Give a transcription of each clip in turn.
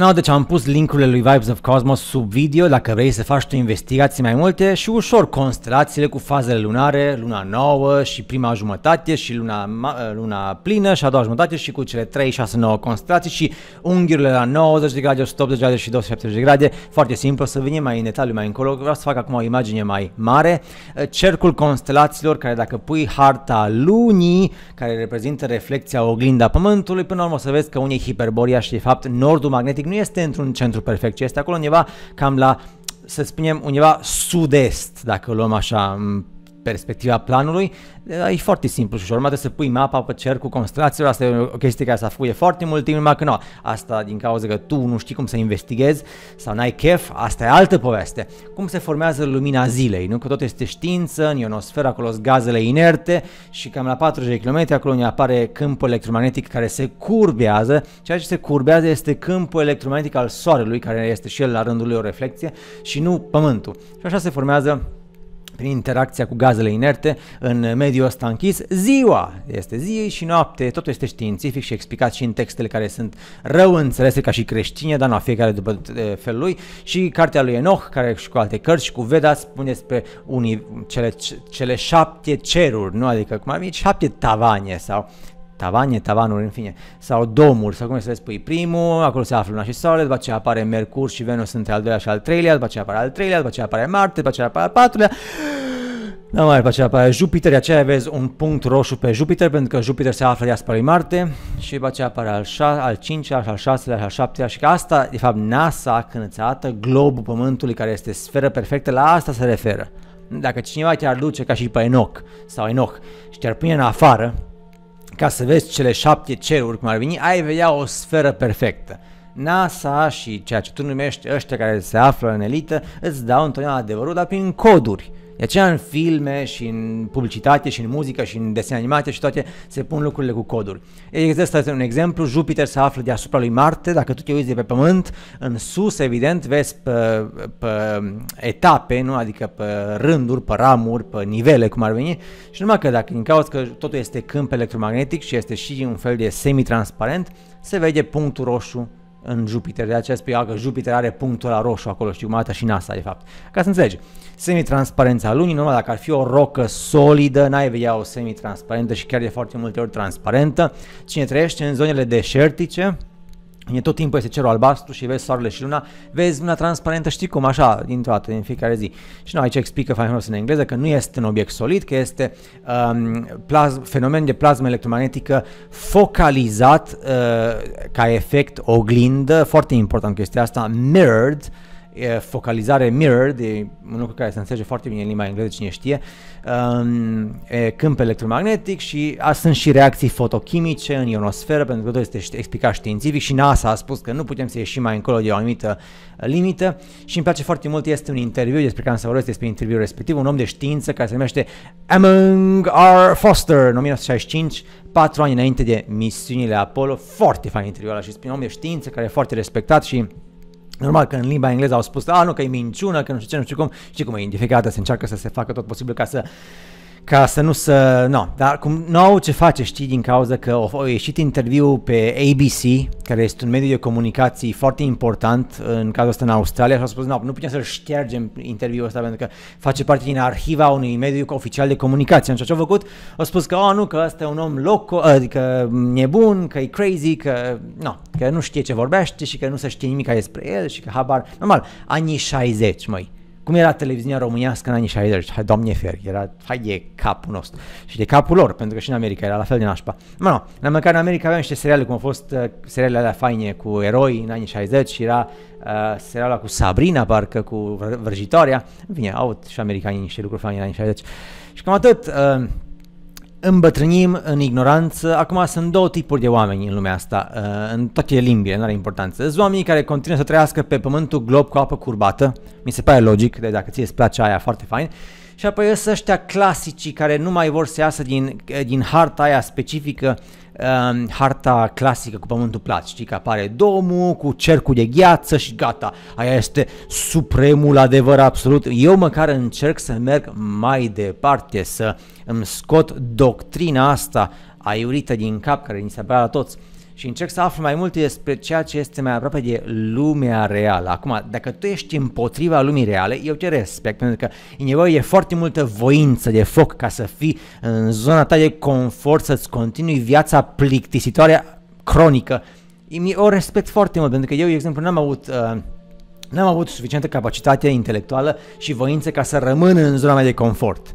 No, deci am pus link-urile lui Vibes of Cosmos sub video dacă vrei să faci tu investigații mai multe și ușor constelațiile cu fazele lunare, luna nouă și prima jumătate și luna plină și a doua jumătate și cu cele 3, 6, 9 constelații și unghiurile la 90 de grade, 180 de grade și 270 de grade. Foarte simplu, o să venim mai în detaliu mai încolo, vreau să fac acum o imagine mai mare. Cercul constelațiilor care dacă pui harta lunii, care reprezintă reflecția oglinda Pământului, până la urmă o să vezi că unii Hiperboria și de fapt nordul magnetic nu este într-un centru perfect, ci este acolo undeva cam la, să spunem, undeva sud-est, dacă luăm așa în perspectiva planului. E foarte simplu și urmă trebuie să pui mapa pe cercul constelațiilor, asta e o chestie care s-a făcut foarte mult timp, numai că nu, asta din cauza că tu nu știi cum să investighezi sau n-ai chef, asta e altă poveste. Cum se formează lumina zilei, nu? Că tot este știință, în ionosferă, acolo sunt gazele inerte și cam la 40 km acolo ne apare câmpul electromagnetic care se curbează, ceea ce se curbează este câmpul electromagnetic al soarelui, care este și el la rândul lui o reflecție și nu Pământul. Și așa se formează prin interacția cu gazele inerte în mediul ăsta închis, ziua este zi și noapte, totul este științific și explicat și în textele care sunt rău înțelese ca și creștine, dar nu, fiecare după felul lui, și cartea lui Enoch, care și cu alte cărți și cu Veda spune despre cele 7 ceruri, nu? Adică cum ar fi 7 tavane sau tavanuri, în fine, sau domuri, sau cum să le spui, primul, acolo se află Luna și Soarele, după aceea apare Mercur și Venus între al doilea și al treilea, după aceea apare al treilea, după aceea apare Marte, după aceea apare al patrulea, după aceea apare Jupiter, de aceea vezi un punct roșu pe Jupiter, pentru că Jupiter se află deasupra lui Marte, și după aceea apare al cincilea, al șaselea, al șaptelea, și că asta, de fapt, NASA, când îți arată globul Pământului, care este sferă perfectă, la asta se referă. Dacă cineva te-ar duce ca și pe Enoch și te-ar pune în afară, ca să vezi cele 7 ceruri cum ar veni, ai vedea o sferă perfectă. NASA și ceea ce tu numești ăștia care se află în elită îți dau întotdeauna adevărul, dar prin coduri. De aceea în filme și în publicitate și în muzică și în desene animate și toate se pun lucrurile cu coduri. Există un exemplu, Jupiter se află deasupra lui Marte, dacă tu te uiți de pe Pământ, în sus evident vezi pe etape, nu? Adică pe rânduri, pe ramuri, pe nivele cum ar veni și numai că dacă din cauza că totul este câmp electromagnetic și este și un fel de semi-transparent, se vede punctul roșu în Jupiter, de aceea spui că Jupiter are punctul ăla roșu acolo, știu, cum arată și NASA de fapt. Ca să înțelegi, semitransparența lunii, normal dacă ar fi o rocă solidă, n-ai vedea o semitransparentă și chiar de foarte multe ori transparentă. Cine trăiește în zonele deșertice, tot timpul este cerul albastru și vezi soarele și luna, vezi luna transparentă, știi cum, așa, dintr-o dată, din fiecare zi. Și nu, aici explică fainos în engleză că nu este un obiect solid, că este fenomen de plasmă electromagnetică focalizat ca efect oglindă, foarte important chestia asta, mirrored, focalizare mirrored, e un lucru care se înțelege foarte bine în limba engleză, cine știe, câmp electromagnetic și sunt și reacții fotochimice în ionosferă, pentru că tot este explicat științific și NASA a spus că nu putem să ieșim mai încolo de o anumită limită și îmi place foarte mult, este un interviu despre care am să vorbesc despre interviul respectiv, un om de știință care se numește Among R. Foster, în 1965, 4 ani înainte de misiunile Apollo, foarte fain interviul ăla și spune un om de știință care e foarte respectat și normal că în limba engleză au spus, nu, că e minciună, că nu știu ce, nu știu cum, știi cum e indificată, se încearcă să se facă tot posibil ca să nu să, no, dar cum nu au ce face, știi, din cauza că au ieșit interviu pe ABC, care este un mediu de comunicații foarte important în cazul ăsta în Australia și au spus, nu putem să-l ștergem interviul ăsta pentru că face parte din arhiva unui mediu oficial de comunicație. Atunci ce au făcut? Au spus că, nu, că ăsta e un om loco, adică nebun, că e crazy, că nu știe ce vorbește și că nu se știe nimic despre el și că habar, normal, anii 60, măi. Cum era televiziunea românească în anii 60, hai doamne feri, era, hai de capul nostru și de capul lor, pentru că și în America era la fel de nașpa. Măcar în America aveam niște seriale, cum au fost serialele alea faine cu eroi în anii 60 și era seriala cu Sabrina, parcă, cu vrăjitoarea, bine, au și americanii niște lucruri faine în anii 60 și cam atât. Îmbătrânim în ignoranță. Acum sunt două tipuri de oameni în lumea asta, în toate limbile, nu are importanță. Sunt oamenii care continuă să trăiască pe pământul glob cu apă curbată, mi se pare logic, de dacă ție îți place aia, foarte fain. Și apoi sunt ăștia clasicii care nu mai vor să iasă din harta aia specifică, harta clasică cu pământul plat, știi că apare domul cu cercul de gheață și gata, aia este supremul adevăr absolut. Eu măcar încerc să merg mai departe, să îmi scot doctrina asta aiurită din cap care ni se apare la toți. și încerc să aflu mai multe despre ceea ce este mai aproape de lumea reală. Acum, dacă tu ești împotriva lumii reale, eu te respect, pentru că e nevoie de foarte multă voință de foc ca să fii în zona ta de confort, să-ți continui viața plictisitoare cronică. Eu o respect foarte mult, pentru că eu, de exemplu, n-am avut suficientă capacitate intelectuală și voință ca să rămân în zona mea de confort.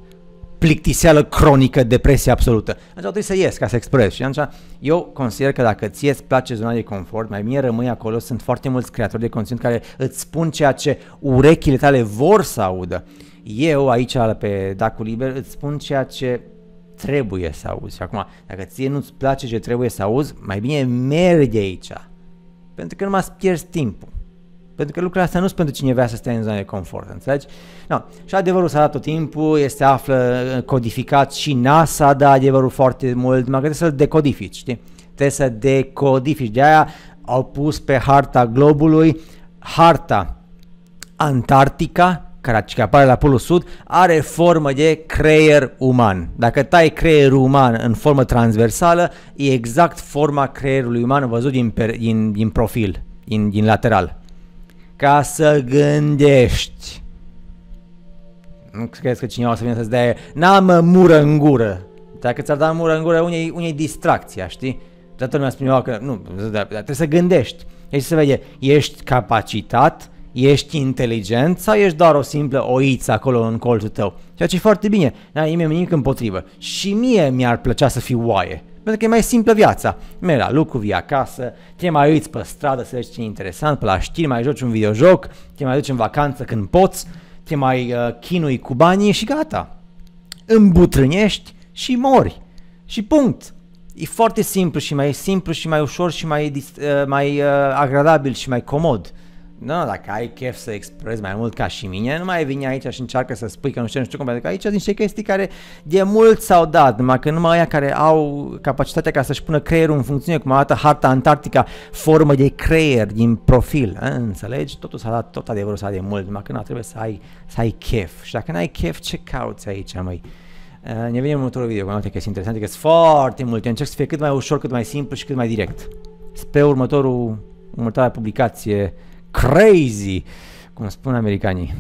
Plictiseală cronică, depresie absolută. Atunci trebuie să ies ca să expres. Și atunci eu consider că dacă ție îți place zona de confort, mai bine rămâi acolo. Sunt foarte mulți creatori de conținut care îți spun ceea ce urechile tale vor să audă. Eu aici pe Dacul Liber îți spun ceea ce trebuie să auzi. Și acum, dacă ție nu-ți place ce trebuie să auzi, mai bine mergi de aici. Pentru că nu mai pierzi timpul. Pentru că lucrurile astea nu sunt pentru cine vrea să stea în zona de confort, înțelegi? No. Și adevărul s-a dat tot timpul, este află codificat și NASA dă adevărul foarte mult, mă gândesc să-l decodifici, știi? Trebuie să decodifici, de-aia au pus pe harta globului, harta Antarctica, care apare la Polul Sud, are formă de creier uman. Dacă tai creierul uman în formă transversală, e exact forma creierului uman văzut din profil, din lateral. Ca să gândești. Nu crezi că cineva o să vină să-ți dea n-am mură în gură. Dacă ți-ar da mură în gură, unei distracția, știi? Toată lumea spunea că nu, dar trebuie să gândești. Ești să vede, ești capacitat, ești inteligent sau ești doar o simplă oiță acolo în colțul tău. Ceea ce e foarte bine, n-ai nimic împotrivă. Și mie mi-ar plăcea să fiu oaie. Pentru că e mai simplă viața. Mergi la lucru, vii acasă, te mai uiți pe stradă să vezi ce e interesant, pe la știri, mai joci un videojoc, te mai duci în vacanță când poți, te mai chinui cu banii și gata. Îmbutrânești și mori. Și punct. E foarte simplu și mai ușor și mai agradabil și mai comod. No, dacă ai chef să exprezi mai mult ca și mine, nu mai vine aici și încearcă să spui că nu știu cum, pentru că aici sunt niște chestii care de mult s-au dat, numai că numai aia care au capacitatea ca să-și pună creierul în funcțiune, cum arată harta Antarctica, formă de creier din profil, înțelegi? Totul s-a dat, tot adevărul s-a dat de mult, numai că nu trebuie să ai chef. Și dacă n-ai chef, ce cauți aici, măi? Ne vedem în următorul video cu multe chestii interesante, că sunt foarte multe, încerc să fie cât mai ușor, cât mai simplu și cât mai direct. Spre următoarea publicație. Crazy, cum spun americanii.